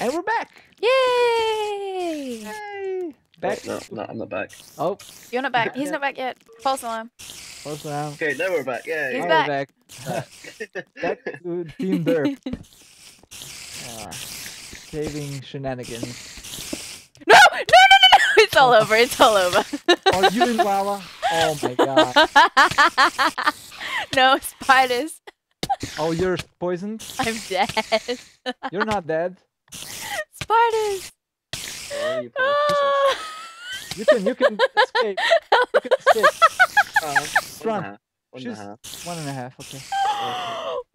And we're back! Yay! Yay. Back. Wait, no, I'm not back. Oh. You're not back. He's not back yet. False alarm. False alarm. Okay, now we're back. Yeah, he's back. Back to Team Burp. Saving shenanigans. No! No! No! No! No! It's all over. It's all over. Are you in Lala? Oh my god. No, spiders. Oh, you're poisoned? I'm dead. You're not dead. Spiders! Oh. You can escape. You can escape. Run. One and a half, okay.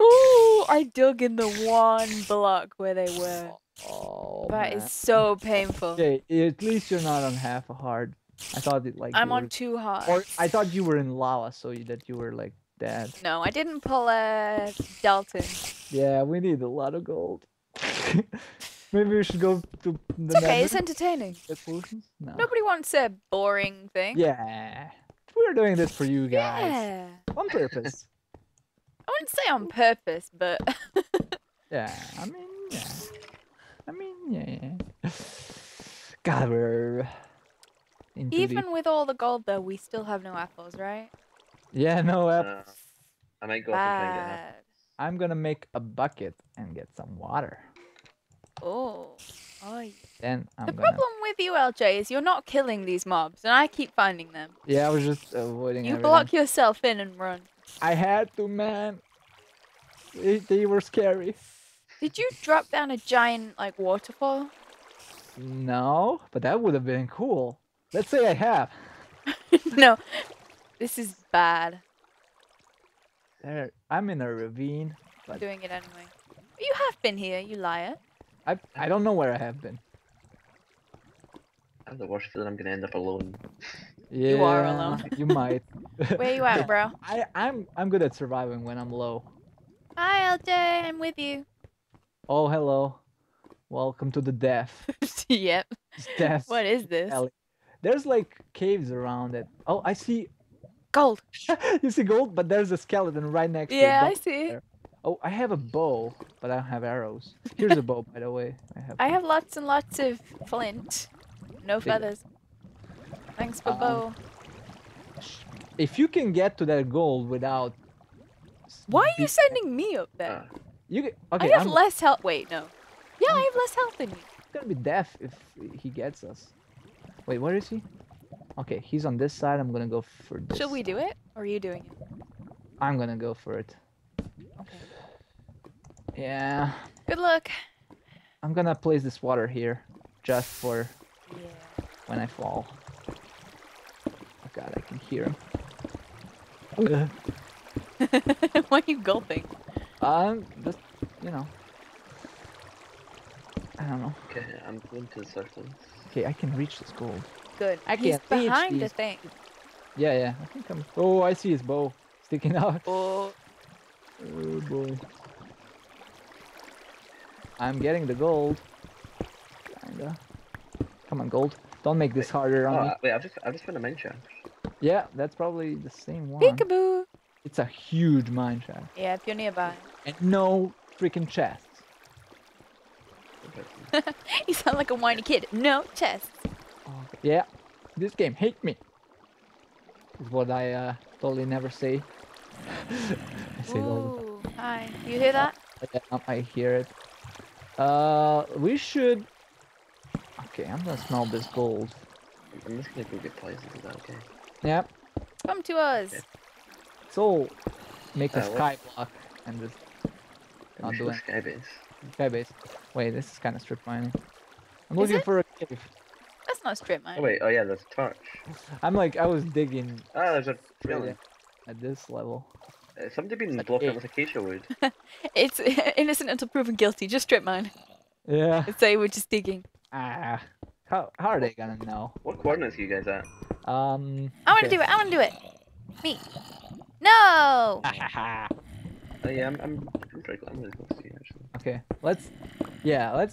Ooh, I dug in the one block where they were. Oh, that is so painful. Okay, at least you're not on half a heart. I thought it like I'm on two hearts. Or I thought you were in lava, so that you were like dead. No, I didn't pull a Dalton. Yeah, we need a lot of gold. Maybe we should go to the It's okay, it's entertaining. No. Nobody wants a boring thing. Yeah. We're doing this for you guys. Yeah. On purpose. I wouldn't say on purpose, but... yeah, I mean, yeah. God, we're... Even with all the gold, though, we still have no apples, right? Yeah, no apples. I might go up and get apples. I'm gonna make a bucket and get some water. Oh, then I'm the problem with you, LJ, is you're not killing these mobs, and I keep finding them. Yeah, I was just avoiding you. You block yourself in and run. I had to, man. They were scary. Did you drop down a giant, like, waterfall? No, but that would have been cool. Let's say I have. No, this is bad. There, I'm in a ravine. But... I'm doing it anyway. You have been here, you liar. I don't know where I have been. I'm the worst feeling I'm gonna end up alone. Yeah, you are alone. You might. Where you at, bro? I'm good at surviving when I'm low. Hi, LJ, I'm with you. Oh, hello. Welcome to the death. Yep. Death. What is this? There's like caves around it. Oh, I see gold. You see gold, but there's a skeleton right next to it. Yeah, I see. There. Oh, I have a bow, but I don't have arrows. Here's a bow, by the way. I have lots and lots of flint. No feathers. Thanks for bow. If you can get to that gold without... Why are you sending me up there? Okay, I have less health. Wait, no. Yeah, I have less health than you. He's gonna be deaf if he gets us. Wait, where is he? Okay, he's on this side. I'm gonna go for this. Should we do it? Or are you doing it? I'm gonna go for it. Okay. Yeah. Good luck. I'm gonna place this water here, just for when I fall. Oh god, I can hear him. Why are you gulping? Just, you know. I don't know. Okay, I'm going to the circle. Okay, I can reach this gold. Good. He's behind the thing. Yeah, yeah. I think I'm... Oh, I see his bow sticking out. Oh. Oh boy. I'm getting the gold. Kinda. Come on, gold. Don't make this harder on me. Wait, I've just found a mine shaft. Yeah, that's probably the same one. Peekaboo! It's a huge mine shaft. Yeah, if you're nearby. And no freaking chest. You sound like a whiny kid. No chest. Oh, yeah, this game hate me. Is what I totally never say. Ooh, hi. You hear that? Yeah, I hear it. We should... Okay, I'm gonna smell this gold. I'm just gonna go get poison, is that okay? Yep. Come to us! Yeah. So, make a sky block and just... Not do it. Skybase. Skybase. Wait, this is kinda strip mining. I'm looking for a cave. That's not strip mining. Oh wait, oh yeah, there's a torch. I'm like, I was digging... Ah, there's a... Really? At this level. Somebody been blocked out with acacia wood. It's innocent until proven guilty. Just strip mine. Yeah. Let's say we're just digging. Ah. How are they gonna know? What coordinates are you guys at? I wanna do it. I wanna do it. Me. No. Yeah, I'm pretty glad I'm gonna go see you, actually. Okay. Let's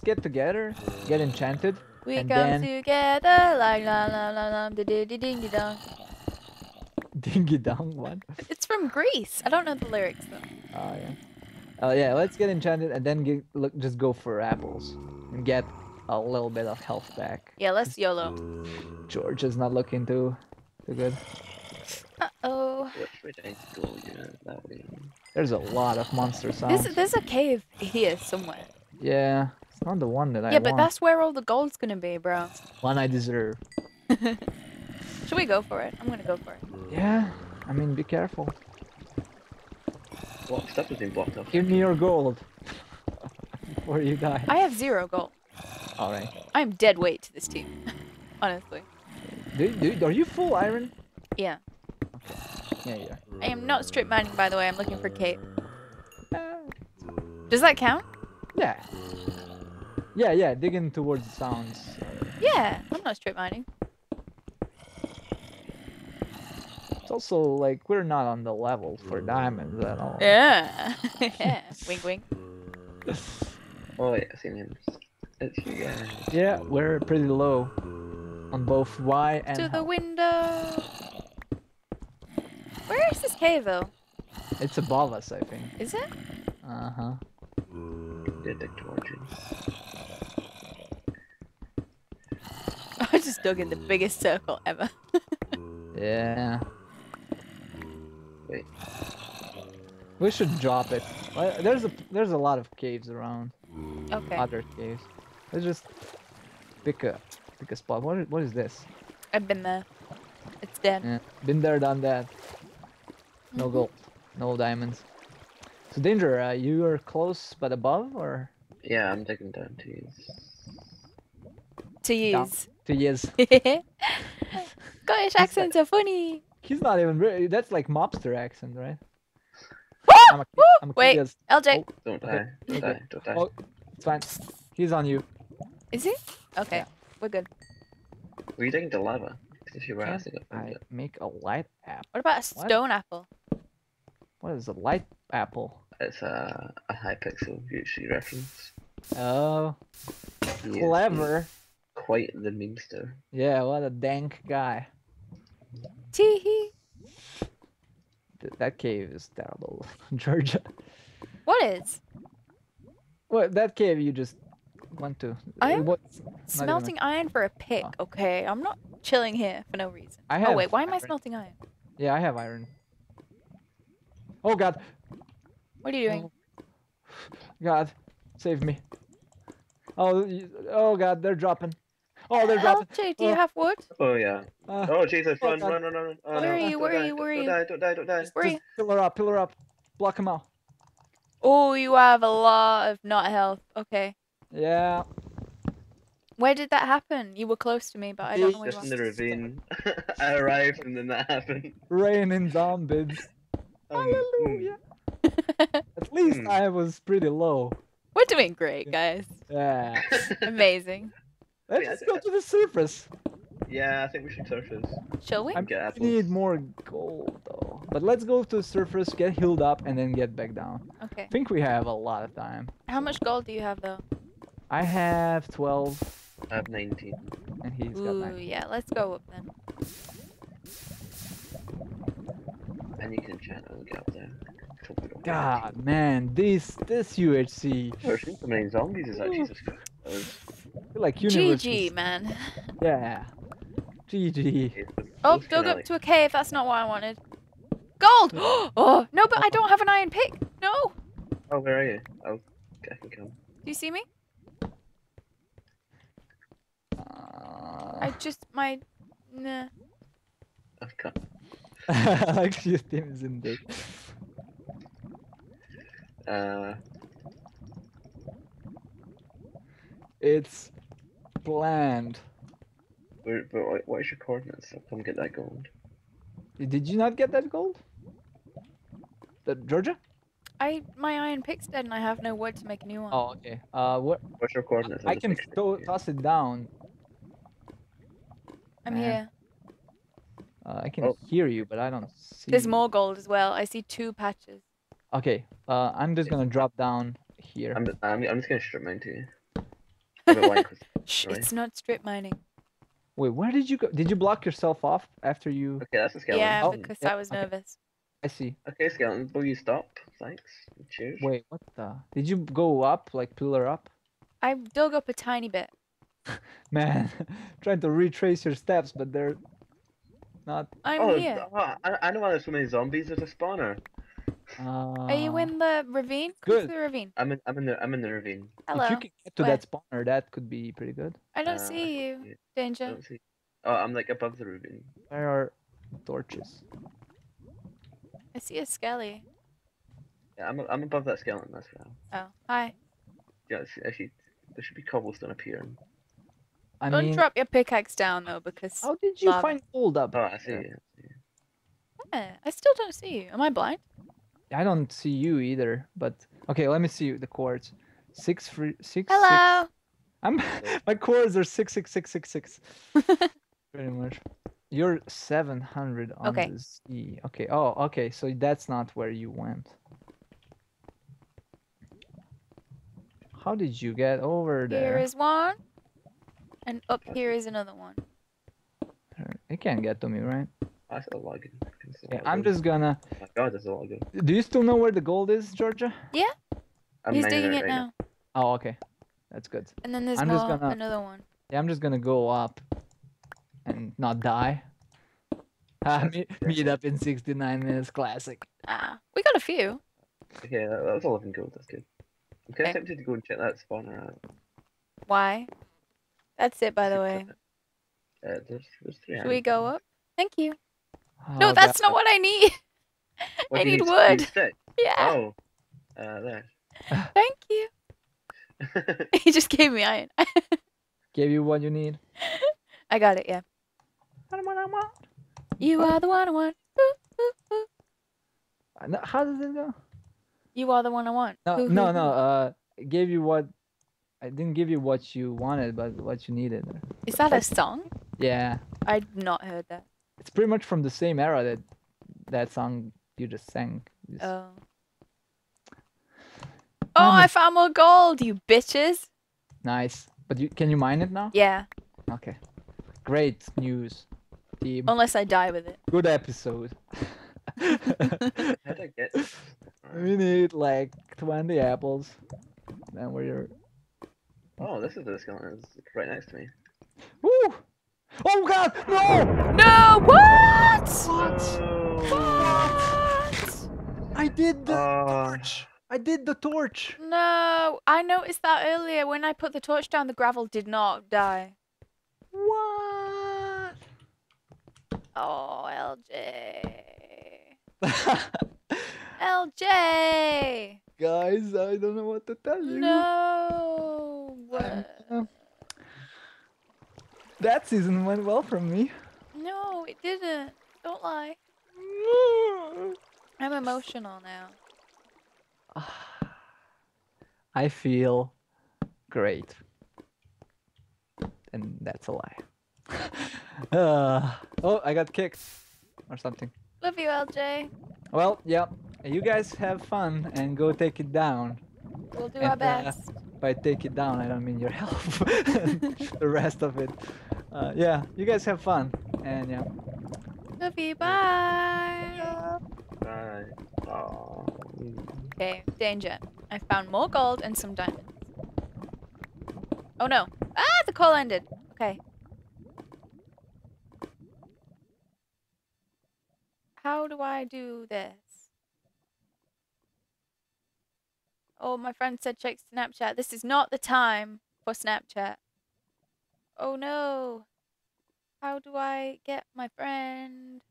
get together. Get enchanted. We come together like la la la la da da da ding dong. Dingy Dong one. It's from Greece. I don't know the lyrics though. Oh yeah. Let's get enchanted and then just go for apples. and get a little bit of health back. Yeah, let's YOLO. George is not looking too good. Uh-oh. What should I go? Yeah, that way. There's a lot of monster sounds. There's a cave here somewhere. Yeah, it's not the one that I want. Yeah, but that's where all the gold's gonna be, bro. One I deserve. Should we go for it? I'm gonna go for it. Yeah, I mean, be careful. Well, stuff has been blocked off. Give me your gold. Before you die. I have 0 gold. Alright. I am dead weight to this team. Honestly. Dude, are you full iron? Yeah. Okay. Yeah, yeah. I am not strip mining, by the way. I'm looking for Kate. Does that count? Yeah. Yeah, digging towards the sounds. Yeah, I'm not strip mining. It's also like we're not on the level for diamonds at all. Yeah. Yeah. Wink, wink. Oh, yeah, I've seen him. Yeah, we're pretty low on both Y and to the window. Where is this cave though? It's above us, I think. Is it? Uh huh. Detect origins. I just dug in the biggest circle ever. Yeah. Wait. We should drop it. There's a lot of caves around. Okay. Other caves. Let's just pick a spot. What is this? I've been there. It's dead. Yeah. Been there, done that. No gold, no diamonds. So Danger, you are close but above, or? Yeah, I'm taking down to use. To use. Down. To use. Scottish accents are funny. He's not even really. That's like mobster accent, right? I'm a wait, LJ. Oh, don't die. Oh, it's fine. He's on you. Is he? Okay, yeah. We're good. Were you taking the lava? If you were asking, I make a light apple. What about a stone apple? What is a light apple? It's a Hypixel UHC reference. Oh, he clever. Quite the memester. Yeah, what a dank guy. Teehee. That cave is terrible, Georgia. What is? Well, that cave you just went to. I'm smelting iron for a pick, okay? I'm not chilling here for no reason. Oh, wait, why am I smelting iron? Yeah, I have iron. Oh, God. What are you doing? God, save me. Oh, God, they're dropping. Oh, they're dropping. LJ, do you have wood? Oh, yeah. Oh, Jesus, run, run, run, run. Where are you? Where are you? Don't die. Where are you? Pillar up. Block him out. Oh, you have a lot of not health. Okay. Yeah. Where did that happen? You were close to me, but I don't know where you were. Just in the ravine. I arrived and then that happened. Raining zombies. Hallelujah. At least I was pretty low. We're doing great, guys. Yeah. Amazing. Let's go to the surface. Yeah, I think we should surface. Shall we? We need more gold, though. But let's go to the surface, get healed up, and then get back down. Okay. I think we have a lot of time. How much gold do you have, though? I have 12. I have 19. And he's got 19. Ooh, yeah, let's go up then. And you can channel get up there. God, man, this UHC. There's so many zombies is actually just... Like GG, man. Yeah. GG. Oh, dug up to a cave. That's not what I wanted. Gold! Oh, no, but I don't have an iron pick. No. Oh, where are you? Oh, I can come. Do you see me? Nah. I've come. Like your team is in there. It's planned. But what is your coordinates? I'll come get that gold. Did you not get that gold? Georgia? My iron pick's dead and I have no wood to make a new one. Oh, okay. What's your coordinates? I can toss it down. I'm here. I can hear you, but I don't see. There's more gold as well. I see 2 patches. Okay. I'm just gonna drop down here. I'm just gonna strip mine to you. Shh, it's not strip mining. Wait, where did you go? Did you block yourself off after you... Okay, that's a skeleton. Yeah, because I was nervous. I see. Okay, skeleton, will you stop? Thanks. Cheers. Wait, what the... Did you go up, like pillar up? I dug up a tiny bit. Man, trying to retrace your steps, but they're not. I'm here. I don't want there's so many zombies at the spawner. Are you in the ravine? Good. The ravine. I'm in the ravine. Hello. If you can get to that spawner, that could be pretty good. I don't see you, Danger. I don't see. Oh, I'm like above the ravine. Where are torches? I see a skelly. Yeah, I'm above that skeleton. That's right. Oh, hi. Yeah, actually, there should be cobblestone up here. Don't drop your pickaxe down though, because. How did you find gold up? Oh, I see you. Yeah, I still don't see you. Am I blind? I don't see you either. But okay, let me see the cords. 6 3 6. Hello. Six. My cords are 6 6 6 6 6. Pretty much. You're 700 on the sea. Okay. Oh, okay. So that's not where you went. How did you get over there? Here is one. And up here is another one. It can't get to me, right? That's a login. Yeah, I'm just gonna... Oh my god, that's a login. Do you still know where the gold is, Georgia? Yeah. He's digging it now. Oh, okay. That's good. And then there's another one. Yeah, I'm just gonna go up and not die. Meet up in 69 minutes, classic. We got a few. Okay, that was 11 gold, that's good. I'm kind of tempted to go and check that spawner out. Why? That's it, by the way. There's three. Should we go up? Thank you. Oh, no, that's not what I need. I need wood. Yeah. Oh, there. Thank you. He just gave me iron. Gave you what you need. I got it. Yeah. You are the one I want. Ooh, ooh, ooh. How does it go? You are the one I want. No, ooh, no, ooh. No. Gave you what. I didn't give you what you wanted, but what you needed. Is that a song? Yeah. I'd not heard that. It's pretty much from the same era that song you just sang. Oh. Oh, I found more gold, you bitches! Nice. But can you mine it now? Yeah. Okay. Great news, team. Unless I die with it. Good episode. We need like 20 apples. Then we're... Oh, this is the skeleton. It's right next to me. Woo! Oh god! No! No! What? What? What? I did the torch! I did the torch! No! I noticed that earlier. When I put the torch down, the gravel did not die. What? Oh, LJ. LJ! Guys, I don't know what to tell you. No. That season went well from me. No, it didn't. Don't lie. I'm emotional now. I feel great. And that's a lie. Oh, I got kicked. Or something. Love you, LJ. Well, yeah. You guys have fun and go take it down. We'll do our best. By take it down, I don't mean your health. The rest of it. Yeah, you guys have fun. And yeah. Love you, bye. Bye. Okay, Danger. I found more gold and some diamonds. Oh no. Ah, the call ended. Okay. How do I do this? Oh, my friend said check Snapchat. This is not the time for Snapchat. Oh no. How do I get my friend?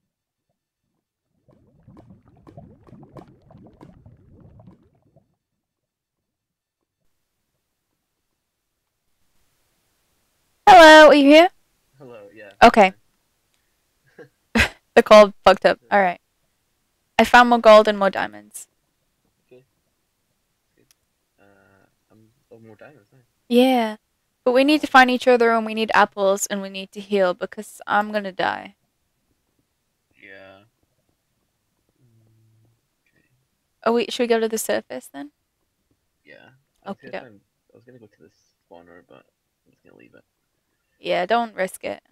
Hello, are you here? Hello, yeah. Okay. The call fucked up. Alright. I found more gold and more diamonds. More diamonds, right? Yeah, but we need to find each other, and we need apples, and we need to heal because I'm gonna die. Yeah. Okay. Oh wait, should we go to the surface then? Yeah. Okay. I was gonna go to the spawner, but I'm just gonna leave it. Yeah, don't risk it.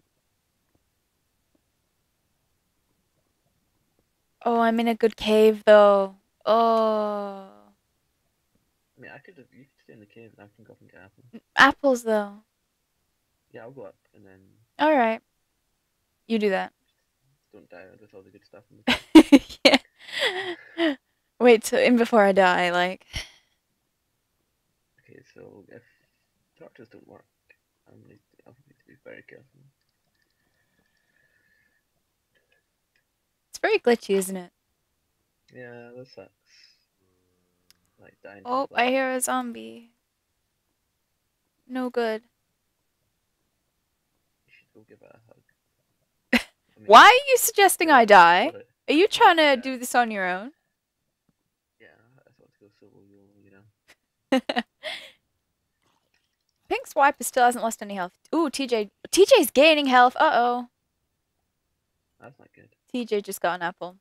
Oh, I'm in a good cave though. Oh. I mean, I could have. You could stay in the cave and I can go up and get apples. Apples, though. Yeah, I'll go up and then... Alright. You do that. Don't die with all the good stuff in the cave. Yeah. Wait, so in before I die, like... Okay, so if torches don't work, I'll need to be very careful. It's very glitchy, isn't it? Yeah, that sucks. Like dying. Oh, I hear a zombie. No good. You should go give it a hug. I mean, why are you suggesting I die? Are you trying to do this on your own? Yeah, I thought to go solo, you know. Pink's wiper still hasn't lost any health. Ooh, TJ's gaining health. Uh-oh. That's not good. TJ just got an apple.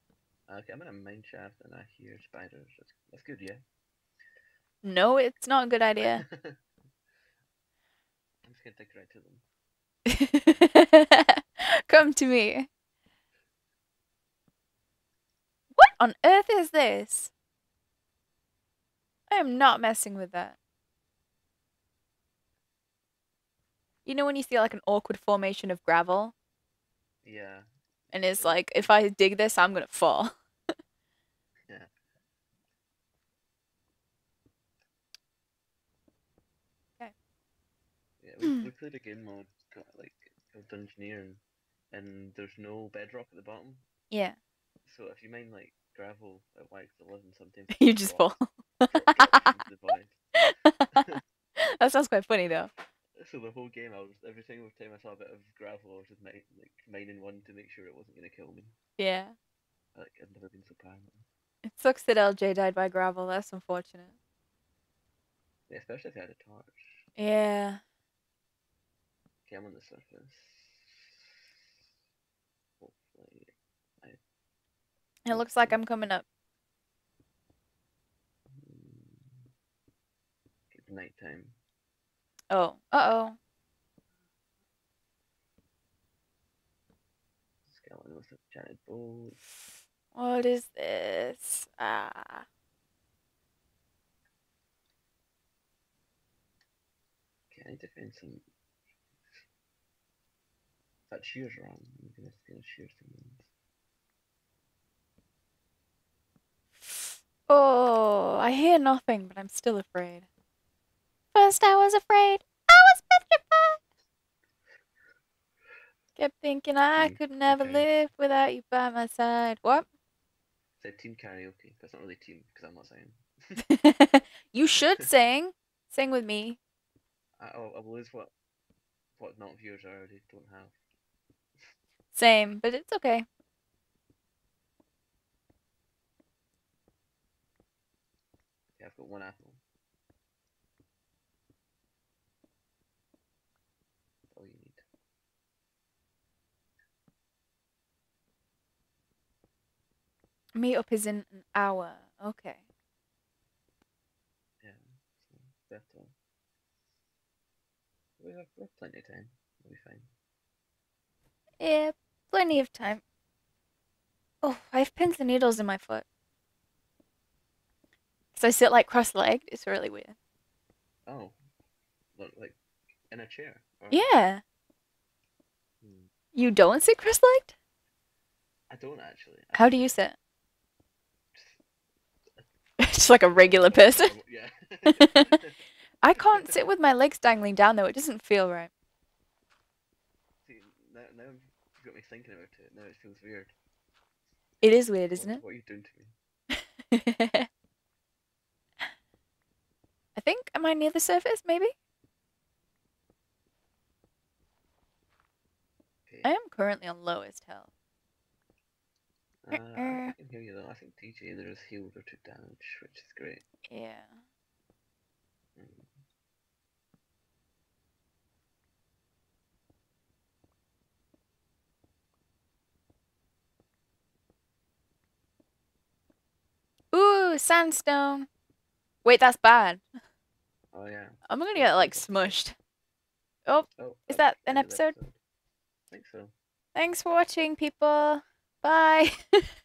Okay, I'm in a mine shaft and I hear spiders. That's good, yeah? No, it's not a good idea. I'm just gonna take it right to them. Come to me. What on earth is this? I am not messing with that. You know when you see like an awkward formation of gravel? Yeah. And it's like, if I dig this, I'm gonna fall. Yeah. Okay. Yeah, we played a game mode, like, Dungeoneering, and there's no bedrock at the bottom. Yeah. So if you mine, like, gravel at like 11 something, you just fall. That sounds quite funny, though. So the whole game, every single time I saw a bit of gravel, I was just mining one to make sure it wasn't going to kill me. Yeah. Like, I've never been so paranoid. It sucks that LJ died by gravel, that's unfortunate. Yeah, especially if you had a torch. Yeah. Okay, I'm on the surface. Hopefully. It looks like I'm coming up. It's nighttime. Oh, uh-oh. Skeleton with a giant bolt. What is this? Ah. Okay, I need to find some... That shear's wrong. I'm going to steal shears to move. Oh, I hear nothing, but I'm still afraid. First I was afraid. I was petrified. Kept thinking I could never live without you by my side. What? It's a team karaoke. That's not really team, because I'm not singing. You should sing. Sing with me. I will lose what not viewers I already don't have. Same, but it's okay. Yeah, I've got one apple. Meet-up is in an hour. Okay. Yeah, so better. We have plenty of time. We'll be fine. Yeah, plenty of time. Oh, I have pins and needles in my foot. So I sit like cross-legged. It's really weird. Oh, like in a chair? Or... Yeah. Hmm. You don't sit cross-legged? I don't actually. How do you sit? Just like a regular person. Yeah. I can't sit with my legs dangling down though. It doesn't feel right. See, now you've got me thinking about it. Now it feels weird. It is weird, isn't it? What are you doing to me? I think. Am I near the surface? Maybe. Okay. I am currently on lowest health. I can hear you though. I think TJ either is healed or took damage, which is great. Yeah. Mm. Ooh, sandstone. Wait, that's bad. Oh yeah. I'm gonna get like smushed. Oh is that an episode? I think so. Thanks for watching, people. Bye.